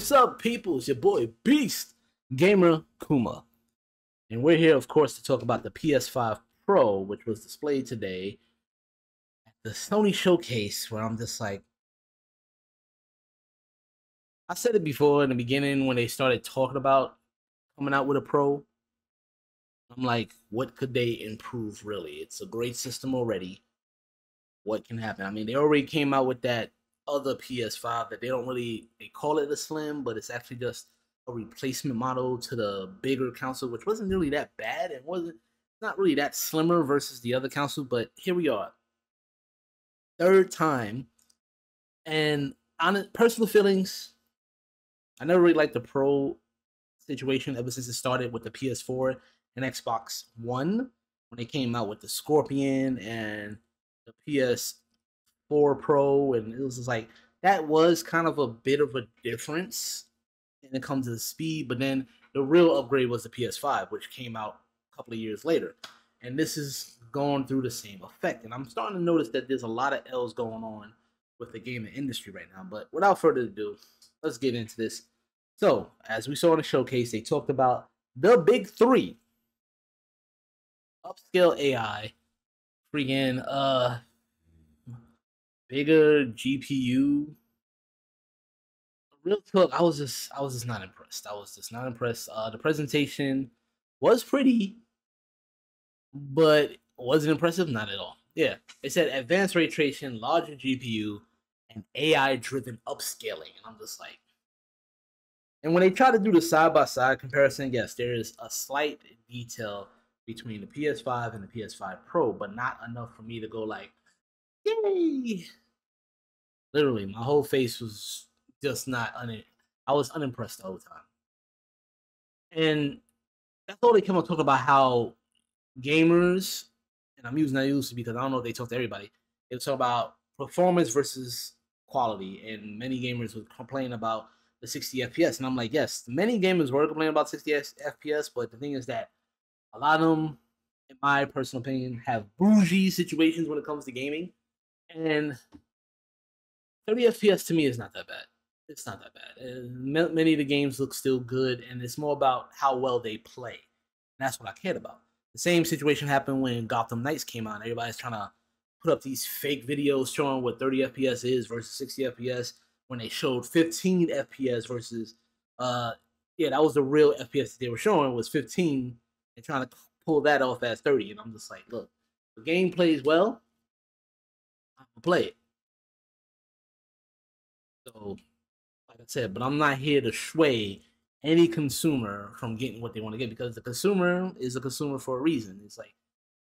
What's up, people? It's your boy, Beast Gamer Kuma. And we're here, of course, to talk about the PS5 Pro, which was displayed today at the Sony showcase, where I'm just like... I said it before in the beginning when they started talking about coming out with a Pro. I'm like, what could they improve, really? It's a great system already. What can happen? I mean, they already came out with that other PS5 that they don't really, they call it a Slim, but it's actually just a replacement model to the bigger console, which wasn't really that bad. It wasn't, not really that slimmer versus the other console, but here we are, third time. And on personal feelings, I never really liked the Pro situation ever since it started with the PS4 and Xbox One, when they came out with the Scorpion and the PS4 Pro, and it was just like, that was kind of a bit of a difference when it comes to the speed. But then the real upgrade was the PS5, which came out a couple of years later, and this is going through the same effect. And I'm starting to notice that there's a lot of L's going on with the gaming industry right now. But without further ado, let's get into this. So as we saw in the showcase, they talked about the big three: upscale AI, freaking bigger GPU. Real talk, I was just not impressed. The presentation was pretty, but wasn't impressive, not at all. Yeah, it said advanced ray tracing, larger GPU, and AI-driven upscaling, and I'm just like. And when they try to do the side-by-side comparison, yes, there is a slight detail between the PS5 and the PS5 Pro, but not enough for me to go like, yay! Literally, my whole face was just not I was unimpressed the whole time. And that's all they came up talking about, how gamers, and I'm using that loosely because I don't know if they talk to everybody, they talk about performance versus quality, and many gamers would complain about the 60 FPS. And I'm like, yes, many gamers were complaining about 60 FPS, but the thing is that a lot of them, in my personal opinion, have bougie situations when it comes to gaming. And 30 FPS to me is not that bad. It's not that bad. And many of the games look still good, and it's more about how well they play. And that's what I cared about. The same situation happened when Gotham Knights came out. Everybody's trying to put up these fake videos showing what 30 FPS is versus 60 FPS when they showed 15 FPS versus... yeah, that was the real FPS that they were showing, was 15, and trying to pull that off as 30. And I'm just like, look, the game plays well, I'm going to play it. So, like I said, but I'm not here to sway any consumer from getting what they want to get, because the consumer is a consumer for a reason. It's like,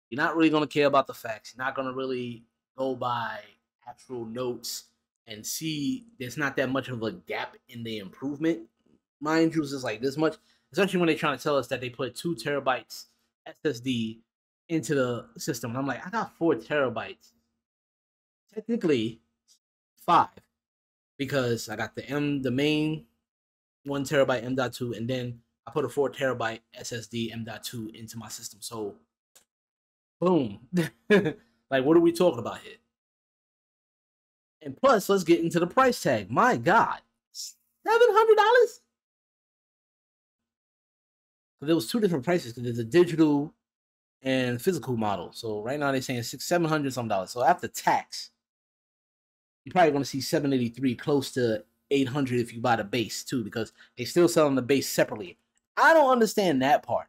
you're not really going to care about the facts. You're not going to really go by actual notes and see there's not that much of a gap in the improvement. Mind you, it's just like this much, especially when they're trying to tell us that they put 2 terabytes SSD into the system. And I'm like, I got 4 terabytes. Technically 5, because I got the main 1 terabyte M.2, and then I put a 4 terabyte SSD M.2 into my system. So boom. Like, what are we talking about here? And plus, let's get into the price tag. My God, $700? There was 2 different prices, because there's a digital and physical model. So right now they're saying $700 some. So after tax, you're probably going to see $783, close to $800 if you buy the base too, because they still selling the base separately. I don't understand that part.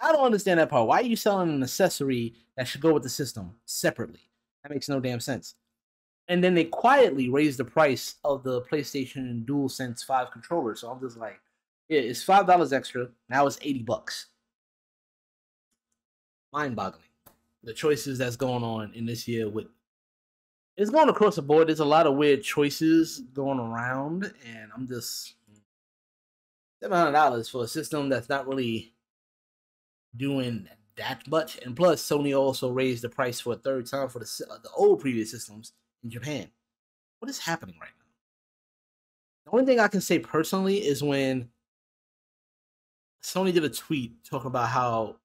Why are you selling an accessory that should go with the system separately? That makes no damn sense. And then they quietly raised the price of the PlayStation DualSense 5 controller. So I'm just like, yeah, it's $5 extra. Now it's $80. Mind-boggling. The choices that's going on in this year with... It's going across the board. There's a lot of weird choices going around, and I'm just... $700 for a system that's not really doing that much. And plus, Sony also raised the price for a third time for the old previous systems in Japan. What is happening right now? The only thing I can say personally is when... Sony did a tweet talking about how,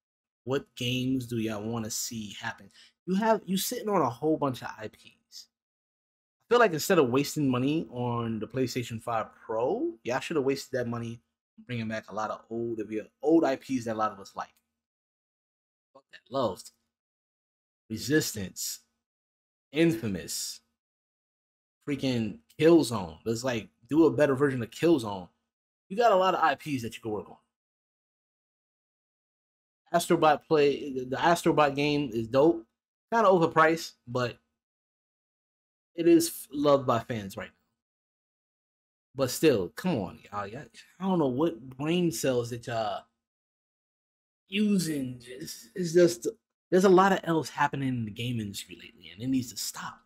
what games do y'all want to see happen? You sitting on a whole bunch of IPs. I feel like instead of wasting money on the PlayStation 5 Pro, y'all should have wasted that money bringing back a lot of old IPs that a lot of us like. Fuck that loved. Resistance, Infamous, freaking Killzone. Let's like do a better version of Killzone. You got a lot of IPs that you can work on. Astrobot play, the Astrobot game is dope. Kind of overpriced, but it is loved by fans right now. But still, come on, y'all. I don't know what brain cells that y'all using. It's just, there's a lot of else happening in the game industry lately, and it needs to stop.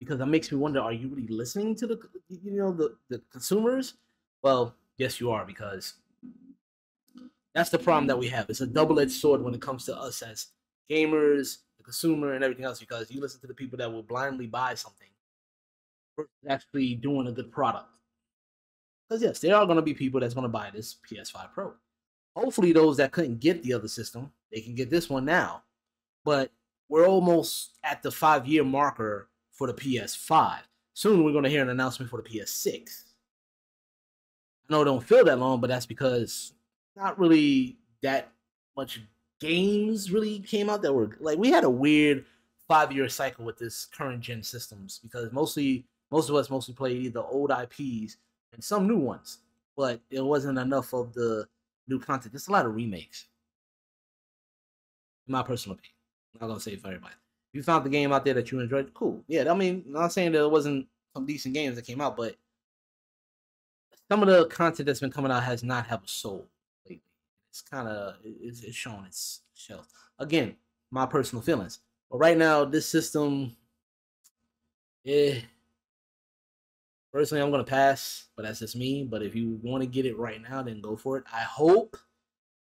Because that makes me wonder, are you really listening to the, you know, the consumers? Well, yes, you are, because that's the problem that we have. It's a double-edged sword when it comes to us as gamers, the consumer, and everything else, because you listen to the people that will blindly buy something versus actually doing a good product. Because, yes, there are going to be people that's going to buy this PS5 Pro. Hopefully, those that couldn't get the other system, they can get this one now. But we're almost at the 5-year marker for the PS5. Soon, we're going to hear an announcement for the PS6. I know it don't feel that long, but that's because not really that much games really came out that were like, we had a weird 5-year cycle with this current gen systems, because most of us played either old IPs and some new ones, but there wasn't enough of the new content. There's a lot of remakes, in my personal opinion. I'm not gonna say it for everybody. If you found the game out there that you enjoyed, cool. Yeah, I mean, I'm not saying there wasn't some decent games that came out, but some of the content that's been coming out has not had a soul. It's kind of, it's showing its shelf. Again, my personal feelings. But right now, this system, personally, I'm going to pass, but that's just me. But if you want to get it right now, then go for it. I hope,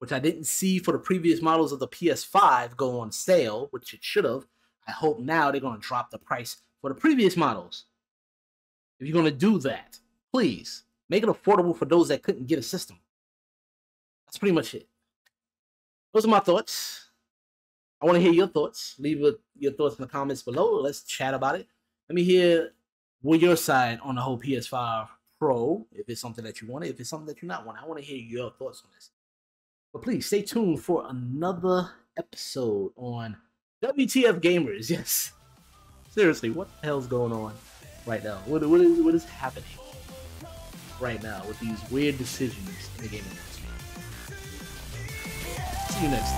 which I didn't see for the previous models of the PS5 go on sale, which it should have. I hope now they're going to drop the price for the previous models. If you're going to do that, please make it affordable for those that couldn't get a system. That's pretty much it. Those are my thoughts. I want to hear your thoughts. Leave your thoughts in the comments below. Let's chat about it. Let me hear what your side on the whole PS5 Pro, if it's something that you want, if it's something that you not want. I want to hear your thoughts on this. But please stay tuned for another episode on WTF Gamers. Yes. Seriously, what the hell's going on right now? What is happening right now with these weird decisions in the gaming industry? See you next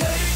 time.